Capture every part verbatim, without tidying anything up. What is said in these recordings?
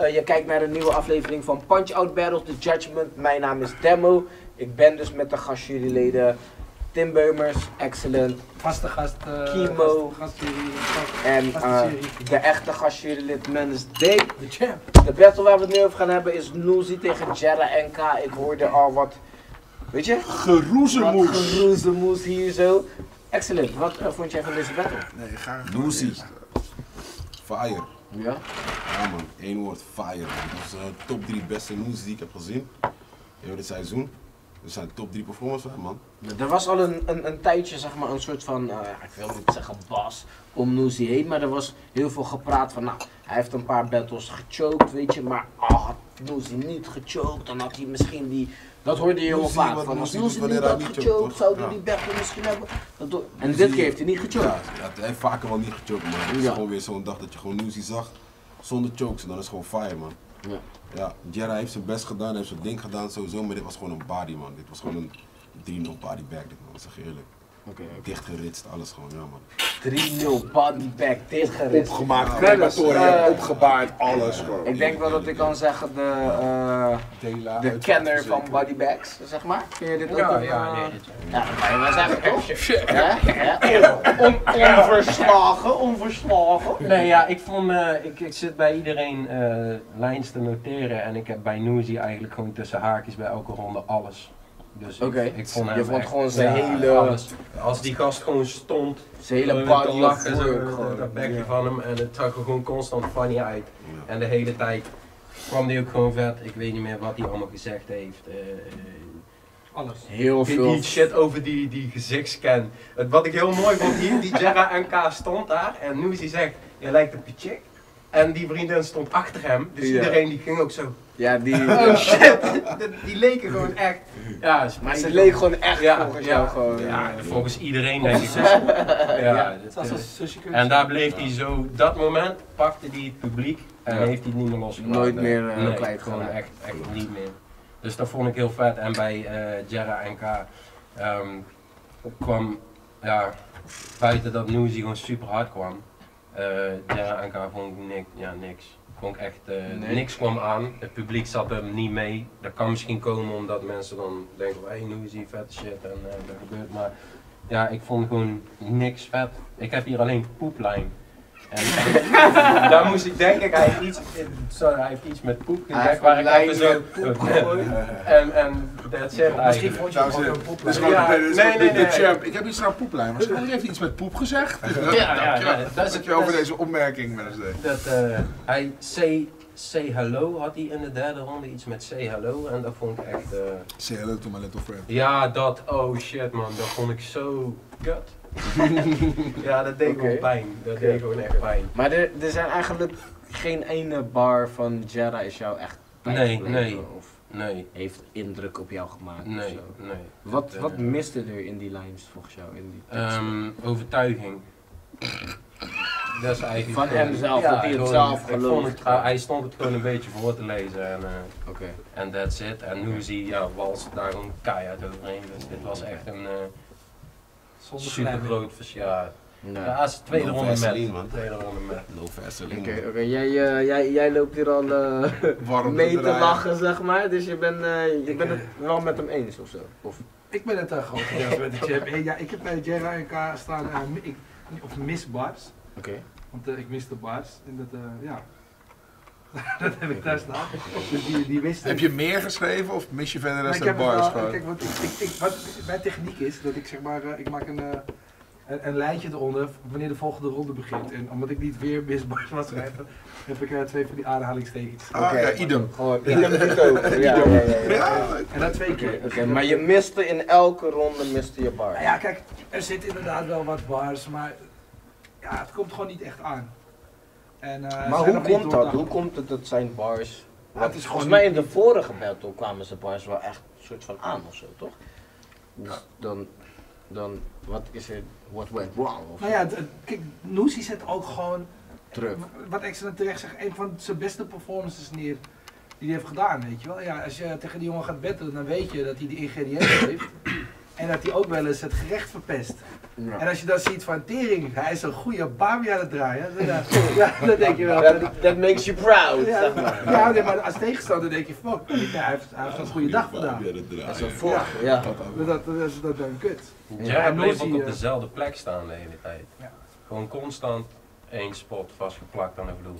Uh, je kijkt naar een nieuwe aflevering van Punch-Out Battles: The Judgment. Mijn naam is Demo. Ik ben dus met de gastjuryleden Tim Beumers, excellent. Vaste gast. Uh, Kimo. Gast, gast, en uh, de echte gastjurylid is Dave. De battle waar we het nu over gaan hebben is Noozy tegen JerraNK. Ik hoorde al wat, weet je? Geroezemoes. Wat geroezemoes hier zo. Excellent. Wat uh, vond jij van deze battle? Nee, ga Noozy. Fire. Ja? Ja man, één woord, fire. Dat is de uh, top drie beste Noozy die ik heb gezien in dit seizoen. We zijn top drie performers, man. Er was al een, een, een tijdje, zeg maar, een soort van, uh, ik wil niet zeggen bas om Noozy heen, maar er was heel veel gepraat van, nou, hij heeft een paar battles gechoked, weet je, maar oh, had Noozy niet gechoked, dan had hij misschien die, dat hoorde je heel vaak, van als Noozy niet had gechoked, zou hij die battle misschien hebben. Dat en dit keer heeft hij niet gechoked. Ja, hij heeft vaker wel niet gechoked, man. Het is ja. gewoon weer zo'n dag dat je gewoon Noozy zag zonder chokes en dan is het gewoon fire, man. Ja. Ja, Jerra heeft zijn best gedaan, heeft zijn ding gedaan sowieso, maar dit was gewoon een body, man. Dit was gewoon een drie nul body bag, dit, man, zeg eerlijk. Okay, okay. Dicht geritst, alles gewoon, ja man. drie nul body bag, dicht geritst. Opgemaakt, ja, crematoria, uh, opgebaard, alles gewoon. Uh, ik denk wel dat ik kan zeggen de, uh, de kenner van body bags, zeg maar. Vind je dit ook? Ja, ja, nee. Ja, maar wij zijn er toch? Onverslagen, onverslagen. Nee, ja, ik vond, uh, ik, ik zit bij iedereen uh, lijns te noteren en ik heb bij Noozy eigenlijk gewoon tussen haakjes bij elke ronde alles. Dus okay. ik, ik vond je vond gewoon zijn ja, hele... Alles. Als die gast gewoon stond, zijn hele body lachen, dat bekje van hem en het zag er gewoon constant funny uit. Ja. En de hele tijd kwam die ook gewoon vet, ik weet niet meer wat hij allemaal gezegd heeft. Uh, Alles. Heel die, veel. Die shit over die, die gezichtsscan. Wat ik heel mooi vond hier, die JerraNK stond daar en Noozy zegt, je lijkt op je chick. En die vriendin stond achter hem, dus ja. iedereen die ging ook zo. Ja, die... Oh shit! Die, die leken gewoon echt... Ja, maar ze leek gewoon echt ja, volgens jou ja, gewoon. Ja, ja, volgens iedereen denk ik. Ja, ja, dit was een uh, en daar bleef hij ja. zo... Dat moment pakte hij het publiek en ja. heeft hij het niet meer losgelaten. Nooit meer uh, nee, kwijt gewoon gedaan. echt, echt niet meer. Dus dat vond ik heel vet. En bij uh, JerraNK um, kwam... Ja, buiten dat Noozy gewoon super hard kwam. Uh, JerraNK vond ik niks. Ja, niks. Vond ik echt, uh, nee. niks kwam aan, het publiek zat hem niet mee. Dat kan misschien komen omdat mensen dan denken van, hé, hey, Noozy, vette shit en uh, dat gebeurt. Maar ja, ik vond gewoon niks vet. Ik heb hier alleen poeplijm. En daar moest ik denken, hij heeft iets, sorry, hij heeft iets met poep gezegd waar ik even zo... en, en dat shit eigenlijk. Misschien vond je gewoon een poeplijm. Nee, nee, nee. Ik heb iets aan poeplijm, waarschijnlijk heeft hij iets met poep gezegd. Ja, ja. Dankjewel over deze opmerking, mensen. Hij say, say hello had hij in de derde ronde, iets met say hello en dat vond ik echt... Say hello to my little friend. Ja, dat, oh shit man, dat vond ik zo kut. Ja, dat deed okay. gewoon pijn. Dat okay. deed gewoon echt pijn. Maar er, er zijn eigenlijk geen ene bar van Jerra is jou echt pijn nee, nee, of nee. heeft indruk op jou gemaakt nee, of zo. Nee. Wat, dat, wat uh, miste er in die lines volgens jou? In die um, overtuiging. Dat is eigenlijk van hemzelf, ja, dat hij het zelf gelooft. Uh, hij stond het gewoon een beetje voor te lezen en uh, okay. that's it. En okay. Noozy ja, walst daar een keihard overheen. Dus dit was echt een... Uh, Super groot verschil. Ja, nee. ja tweede, no ronde met, tweede ronde met. Tweede ronde met. No Vaseline. Oké, okay, okay. jij, uh, jij, jij loopt hier al uh, mee te lachen, zeg maar. Dus je bent uh, okay. ben het wel met hem eens ofzo? Of? Ik ben het daar uh, gewoon met de chip. Ja, ik heb bij JerraNK staan, uh, ik, of mis bars. Oké. Okay. Want uh, ik mis de bars. En dat, uh, ja. dat heb ik daar staan. Dus die, die wist heb je meer geschreven of mis je verder rest van bars? Wel, kijk, want ik, ik, ik, wat mijn techniek is dat ik zeg maar, uh, ik maak een, uh, een, een lijntje eronder wanneer de volgende ronde begint. En omdat ik niet weer mis bars was schrijven, heb ik uh, twee van die aanhalingstekens. Ah, okay. ja, idem. Oh, ja. Idem dit ook. Ja, ja, ja, ja, ja. En dat twee keer. Okay, okay, maar je miste in elke ronde miste je bars. Nou ja, kijk, er zit inderdaad wel wat bars, maar ja, het komt gewoon niet echt aan. En, uh, maar hoe komt dat? Hoe komt het dat zijn bars... Ah, het is volgens niet... mij in de vorige battle kwamen zijn bars wel echt een soort van aan ofzo, toch? Dus ja. dan, dan, wat is er, what went wrong? Of nou ja, kijk, Noozy zet ook gewoon, terug. wat excellent terecht zegt, een van zijn beste performances neer die hij heeft gedaan, weet je wel. Ja, als je tegen die jongen gaat battelen, dan weet je dat hij die ingrediënten heeft. En dat hij ook wel eens het gerecht verpest. Ja. En als je dan ziet van tering, hij is een goede Bami aan het draaien. Ja, ja, dan denk je wel. That makes you proud. Ja, ja, nee, maar als tegenstander denk je, fuck, hij heeft, hij heeft een goede dag vandaag. Dat is een volg. Ja. Dat is dat dan kut. Ja, hij bleef ook op dezelfde plek staan de hele tijd. Ja. Gewoon constant één spot vastgeplakt aan de vloer.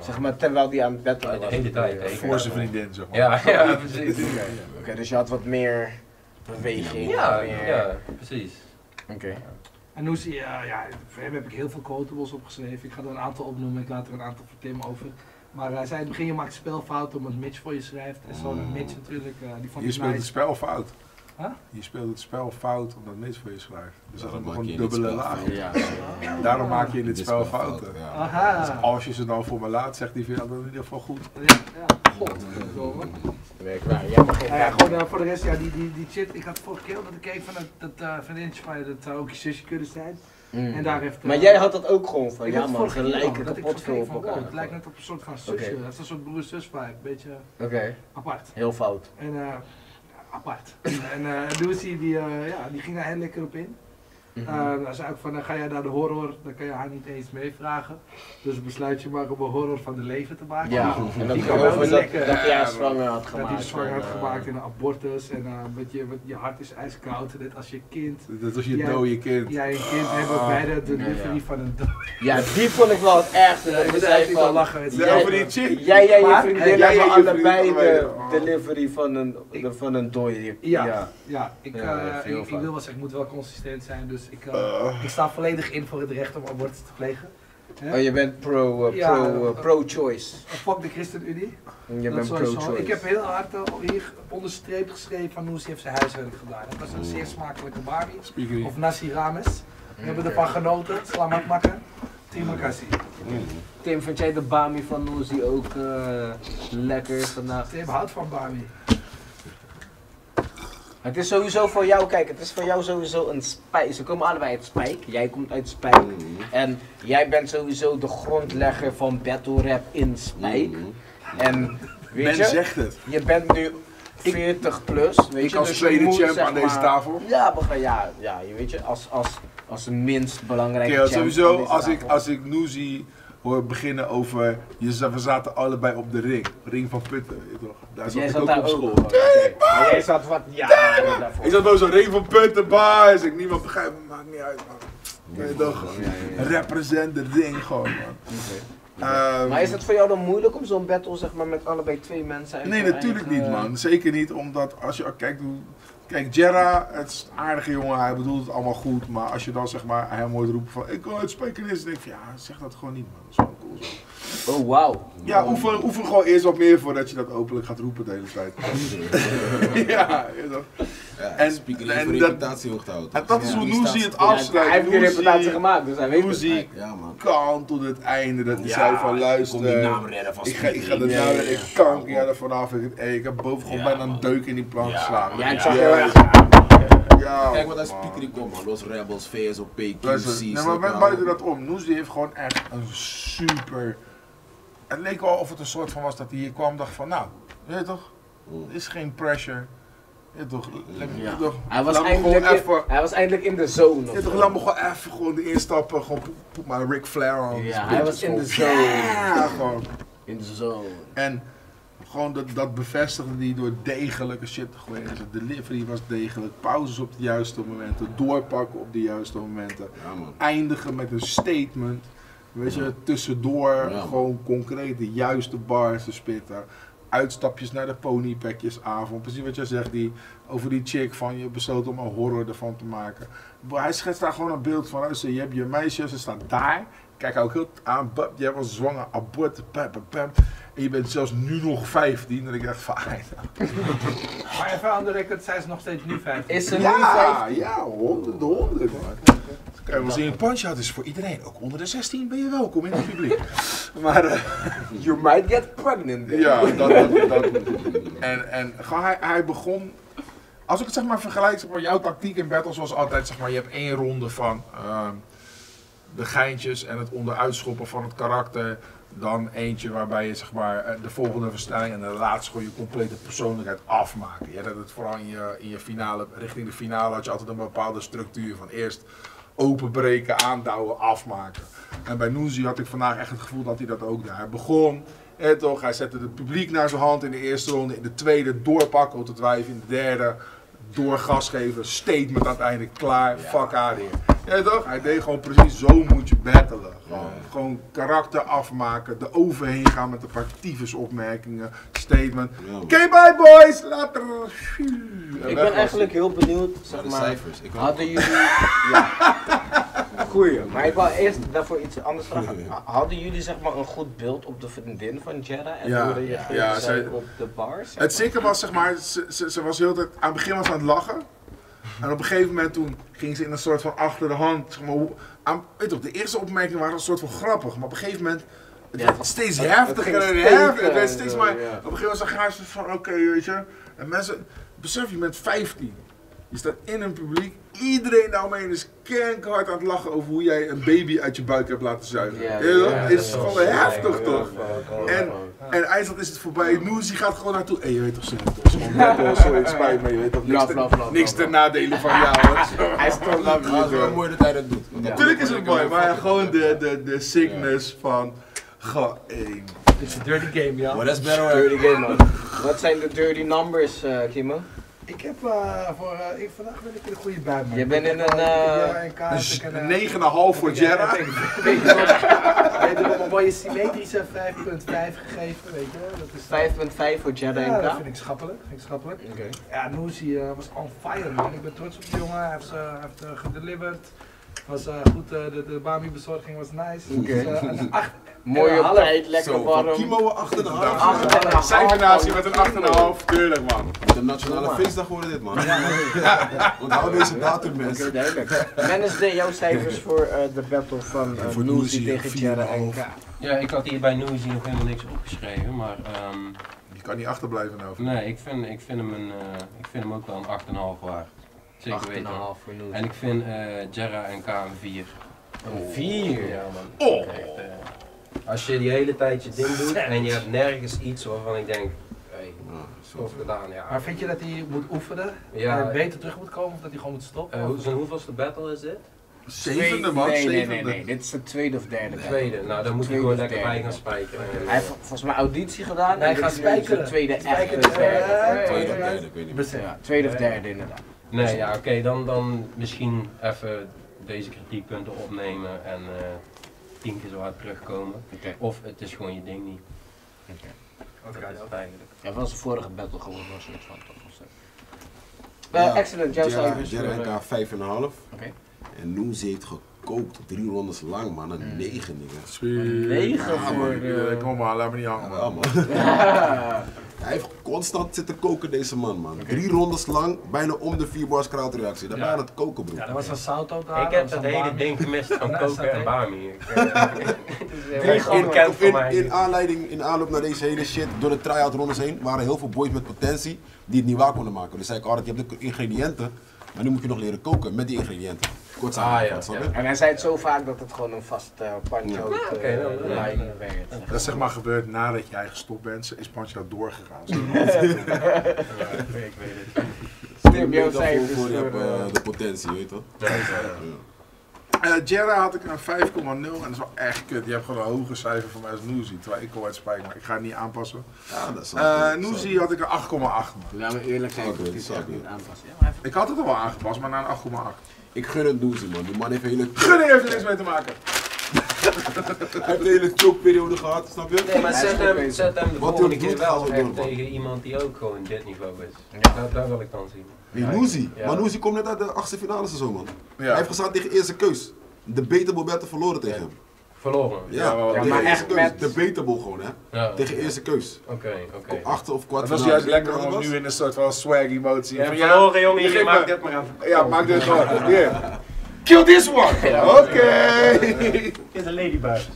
Zeg maar terwijl die aan het battelen was. De hele tijd. Voor zijn vriendin, zeg maar. Ja, ja, precies. Oké, okay, dus je had wat meer beweging. Ja, meer... ja, precies. Oké. Okay. En Noozy, uh, ja, voor hem heb ik heel veel quotables opgeschreven. Ik ga er een aantal opnoemen, ik laat er een aantal voor Tim over. Maar hij uh, zei in het begin, je maakt spelfouten omdat Mitch voor je schrijft. En zo mm. Mitch natuurlijk, uh, die vond je speelt nice. Het spel fout. Huh? Je speelt het spel fout omdat Mitch voor je schrijft. Dus daarom dat is nog een dubbele laag. Ja, ja. Daarom ja. maak je in dit spel fouten. Ja. Aha. Dus als je ze dan voor me laat, zegt hij dan in ieder geval goed. Ja, ja. God. Ja. Nee, maar jij mag nou ja, gewoon uh, voor de rest, ja, die, die, die shit, ik had vorige keer dat ik keek van dat uh, vriendinnetje van je, dat zou ook je zusje kunnen zijn. Mm. En daar heeft, uh, maar jij had dat ook gewoon van, ja man, gelijk het potveel op elkaar. Het lijkt net op een soort van zusje, okay. Dat is een soort broer-zus vibe, een beetje okay. apart. Heel fout. En, uh, apart. En uh, Lucy die, uh, ja, die ging daar heel lekker op in. Uh, mm-hmm. Dan zei ik van, dan ga jij naar de horror, dan kan je haar niet eens meevragen. Dus besluit je maar om een horror van de leven te maken. Ja, en dat die kan wel dat, lekker. Dat hij zwanger had gemaakt. Dat hij zwanger had gemaakt in een abortus. En uh, met je, met je hart is ijskoud, net als je kind. Dat was je jij, dode kind. Ja, je kind hebben oh. beide de delivery ja, ja. van een dode. Ja, die vond ik wel het ergste. Dat ja, ik zei van, lachen. Jij, jij, jij maar, je vriendin hebben allebei de delivery van een, de, van een dode. Ja, ja. ja, ik, uh, ja ik, ik wil wel zeggen, ik moet wel consistent zijn. Dus ik, uh, uh. ik sta volledig in voor het recht om abortus te plegen. He? Oh, je bent pro-choice. Uh, pro, ja, uh, pro uh, fuck de ChristenUnie. Je bent pro-choice. Ik heb heel hard uh, hier onderstreept geschreven van Noozy heeft zijn huiswerk gedaan. Dat was een zeer smakelijke Barbie. Of nasi rames. We mm, hebben okay. ervan genoten. Slamat makken. Terima kasih. Mm. Tim, vind jij de Bami van Noozy ook uh, lekker vandaag? Tim houdt van Bami. Het is sowieso voor jou, kijk, het is voor jou sowieso een spijk. Ze komen allebei uit spijk, jij komt uit spijk. Mm-hmm. En jij bent sowieso de grondlegger van battle rap in spijk. Mm-hmm. En weet Men je, zegt het. Je bent nu veertig plus, weet ik je. Als dus tweede moet, champ aan maar, deze tafel. Ja, ja, ja, weet je, als, als, als de minst belangrijke okay, champ sowieso, aan als ik, als ik Noozy hoor beginnen over, je, we zaten allebei op de ring, ring van Putten, weet je toch? Daar zat jij ik zat ook daar op school. Ook, okay. Maar jij zat wat, ja, daarvoor. Ik zat bij zo'n ring van Putten, baas, ik niemand begrijp, maakt niet uit man. Nee, nee, toch, ja, ja, ja. Represent de ring gewoon man. Okay. Um, maar is het voor jou dan moeilijk om zo'n battle zeg maar met allebei twee mensen? Nee, natuurlijk eigen... niet man, zeker niet, omdat als je kijkt hoe... Kijk, Jerra, het is een aardige jongen, hij bedoelt het allemaal goed, maar als je dan zeg maar hem hoort roepen van ik wil het spijken is, dan denk ik van ja, zeg dat gewoon niet man, dat is gewoon cool zo. Oh wauw. Ja, wow. oefen, oefen gewoon eerst wat meer voordat je dat openlijk gaat roepen de hele tijd. Ja, ja. Ja, en en, en reputatie hoog te houden. En dat ja, is hoe Noozy het afsluit. Ja, hij heeft een reputatie gemaakt, dus hij weet Noozy het. Ja, man. Kan tot het einde dat hij ja, zei van luister, die naam redden, ik ga, ik ga de naam redden, ik kan ja, er vanaf. Ik, ik heb boven gewoon ja, bijna een deuk in die plank geslagen. Ja, ik zag heel erg. Kijk wat hij speaker komt man, los Rebels, V S O P, Q C's. Nee, maar men buiten dat om, Noozy heeft gewoon echt een super... Het leek wel of het een soort van was dat hij hier kwam en dacht van nou, weet je toch, er is geen pressure. Ja toch, ja. Ja, toch, hij was, eindelijk in, even, hij was eindelijk in de zone. Ja, toch, laat me gewoon even gewoon instappen, gewoon poep maar Ric Flair aan. Ja, hij was in de zone. Ja, gewoon. In de zone. En gewoon dat, dat bevestigde die door degelijke shit te gooien. De delivery was degelijk, pauzes op de juiste momenten, doorpakken op de juiste momenten. Ja, eindigen met een statement, weet je, ja. tussendoor ja. gewoon concreet de juiste bars te spitten. Uitstapjes naar de ponypackjesavond, precies wat jij zegt, die, over die chick van je besloot om een horror ervan te maken. Hij schetst daar gewoon een beeld van, luister, je hebt je meisje, ze staan daar, kijk ook heel aan, bap, jij was zwanger, abortus, bam, bam, bam, en je bent zelfs nu nog vijftien, en ik dacht van, ai, nou. Maar even aan de record, zij is nog steeds nu vijftien. Is ze nu vijftien? Ja, honderd, honderd, man. Kijk, we zien Punch-Out is voor iedereen, ook onder de zestien ben je welkom in het publiek. Maar, uh, you might get pregnant. Then. Ja, dat, dat, dat. En, en hij, hij begon, als ik het zeg maar vergelijk, zeg maar, jouw tactiek in battles was altijd, zeg maar, je hebt één ronde van, uh, de geintjes en het onderuitschoppen van het karakter dan eentje waarbij je zeg maar, de volgende versnelling en de laatste gewoon je complete persoonlijkheid afmaken. Je had het vooral in je, in je finale, richting de finale had je altijd een bepaalde structuur van eerst openbreken, aandouwen, afmaken. En bij Noozy had ik vandaag echt het gevoel dat hij dat ook daar begon. En toch, hij zette het publiek naar zijn hand in de eerste ronde, in de tweede doorpakken tot wijf, in de derde door gas geven, statement aan het einde, klaar, fuck aan hier. Ja, toch? Hij deed gewoon precies zo moet je battelen. Gewoon, ja. gewoon karakter afmaken, er overheen gaan met een paar tyfus opmerkingen, statement. Ja, oké, okay, bye boys, later. Ik ben eigenlijk heel benieuwd, zeg maar, de cijfers. Ik hadden jullie... ja. Goeie, maar ik wou eerst daarvoor iets anders vragen. Hadden jullie zeg maar een goed beeld op de vriendin van Jera en ja, hoe reageerde ja, zij op de bars? Het zikke was zeg maar, ze, ze, ze was heel tijd, aan het begin was aan het lachen. En op een gegeven moment toen ging ze in een soort van achter de hand, zeg maar, aan, weet je, de eerste opmerkingen waren een soort van grappig, maar op een gegeven moment het ja, werd steeds het, heftiger het en steeds heftiger, het werd steeds maar, ja. Op een gegeven moment zag haar van oké, okay, weet je, en mensen, besef je bent vijftien, je staat in een publiek, iedereen daaromheen is kerkhard aan het lachen over hoe jij een baby uit je buik hebt laten zuigen. Ja, ja, ja, dat is gewoon heftig ja, toch? Ja, ja, ja. En, en IJsland is het voorbij, Noozy gaat gewoon naartoe. Hé, hey, je weet toch, sorry, het is gewoon sorry, het spijt me, je weet toch, niks, te, niks ten nadelen van jou. Hij is toch lang niet. Het is wel mooi dat hij dat doet. Ja, natuurlijk is het mooi, maar gewoon de, de, de sickness van, goh, hey. Het is een dirty game, ja. Well, that's better dirty game, man. Wat zijn de dirty numbers, uh, Kimo? Ik heb uh, voor, uh, ik, vandaag ben ik in een goede bui. Je bent in een... Uh, een negen komma vijf voor Jera. Ik heb een symmetrische vijf komma vijf gegeven, weet je. vijf komma vijf voor Jera en K? Ja, dat vind ik schappelijk. Vind ik schappelijk. Okay. Ja, Noozy uh, was on fire, man. Ik ben trots op de jongen. Hij heeft, uh, heeft uh, gedeliverd. Was uh, goed, uh, de, de Bami bezorging was nice. Okay. Dus, uh, een acht, mooie op tijd, lekker zo, warm. Kimo acht komma vijf. Cijfernatie met een acht komma vijf. Tuurlijk man. De nationale feestdag worden dit man. Ja, ja, ja, ja. Onthoud deze datum mensen. Oké, duidelijk. Wednesday, jouw cijfers voor uh, de battle van uh, ja, Noozy tegen JerraNK. Ja, ik had hier bij Noozy nog helemaal niks opgeschreven, maar... Um, je kan niet achterblijven nou. Nee, ik vind, ik vind, hem, een, uh, ik vind hem ook wel een acht komma vijf waard. Zeker weten. Voor Noozy. En ik vind uh, JerraNK een vier. Een oh. vier? Ja man. Oh. Echt, uh, als je die hele tijd je ding doet en je hebt nergens iets waarvan ik denk, hey, zoals gedaan, ja. Maar vind je dat hij moet oefenen ja, en beter terug moet komen of dat hij gewoon moet stoppen? Uh, hoe, hoeveelste battle is dit? Zevende man, nee, zevende. Nee, nee, nee, dit is de tweede of derde. De tweede, nou dan de moet hij gewoon lekker bij gaan spijkeren. Ja. Hij heeft volgens mij auditie gedaan nee, en hij gaat spijkeren. De tweede echt, de derde. Tweede of derde, ik weet niet meer. Ja, tweede of derde inderdaad. Nee, ja oké, okay, dan, dan misschien even deze kritiekpunten opnemen en... Uh, tien keer zo hard terugkomen. Okay. Of het is gewoon je ding niet. Oké. Okay. Dat is eigenlijk. Ja, was de vorige battle gewoon was het van toch of zo. Well, ja, excellent, jouw cijfers. JerraNK vijf komma vijf. Oké. En Noozy heeft gekookt drie rondes lang man, een negen dingen. negen voor. Kom maar, laat me niet hangen. Ja, man. Ja. Hij heeft constant zitten koken deze man man. Okay. Drie rondes lang, bijna om de vier bars krautreactie. Daar waren ja. het koken broer. Ja, dat was een salto daar. Ik heb dat hele ding gemist van koken en Bami. In aanleiding, in aanloop naar deze hele shit, door de try-out rondes heen, waren heel veel boys met potentie die het niet waar konden maken. Dus zei ik altijd, je hebt de ingrediënten, maar nu moet je nog leren koken met die ingrediënten. Kort ah, ja. Ja. En hij zei het zo vaak dat het gewoon een vast uh, Punch-Out ja. okay, uh, ja. lijn ja. werd. Dat is zeg maar gebeurd nadat jij gestopt bent, is Punch-Out doorgegaan. Ja. Ja. Ja. Ik weet het. Tim, jouw cijfers. Voor je hebt de potentie, weet je toch? Ja, ja. Uh, Jera had ik een vijf komma nul en dat is wel echt kut. Je hebt gewoon een hoger cijfer voor mij als Noozy. Terwijl ik al uit spijt, maar ik ga het niet aanpassen. Ja, dat is uh, Noozy had ik een acht komma acht. Laten we eerlijk zijn, okay, ik is echt niet aanpassen. Ja, even... Ik had het al wel aangepast, maar naar een acht komma acht. Ik gun het Noozy man, die man heeft hele... Gun heeft er niks mee te maken! Hij heeft een hele chokperiode gehad, snap je? Nee, maar zet hem, zet hem de volgende keer wel echt tegen iemand die ook gewoon dit niveau is. Ja. Dat, dat wil ik dan zien. Wie, Noozy? Ja. Maar Noozy komt net uit de achtste finale zo man. Ja. Hij heeft gestaan tegen Eerste Keus. De Beter Bobette verloren tegen ja. hem. Verloren? Ja, ja, ja maar echt met... De Beter Bobette gewoon hè. Ja. Tegen Eerste Keus. Oké, okay, oké. Okay. Op achter of kwart. Het was juist lekker om nu in een soort van swag emotie. Ja, verloren jongen, je maakt dit maar even. Ja, maak dit gewoon. Kill this one! Oké! Okay. Dit is een ladybug.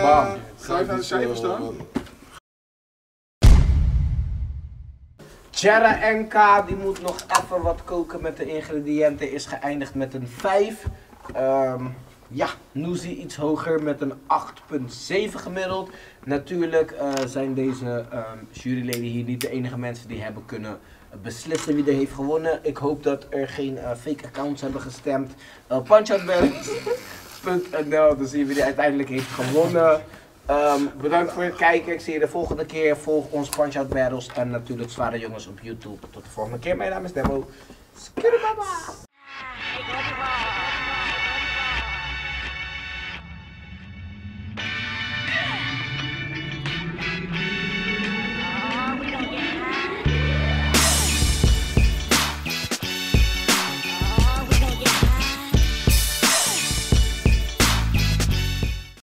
Bam. Schrijf aan de cijfers dan. JerraNK die moet nog even wat koken met de ingrediënten. Is geëindigd met een vijf. Um, Ja, Noozy iets hoger met een acht punt zeven gemiddeld. Natuurlijk uh, zijn deze um, juryleden hier niet de enige mensen die hebben kunnen beslissen wie er heeft gewonnen. Ik hoop dat er geen uh, fake accounts hebben gestemd. Uh, punch out battles punt n l, dan zien we wie er uiteindelijk heeft gewonnen. Um, bedankt voor het kijken. Ik zie je de volgende keer. Volg ons Punch-Out Battles en natuurlijk Zware Jongens op YouTube. Tot de volgende keer. Mijn naam is Demo. Skidababa!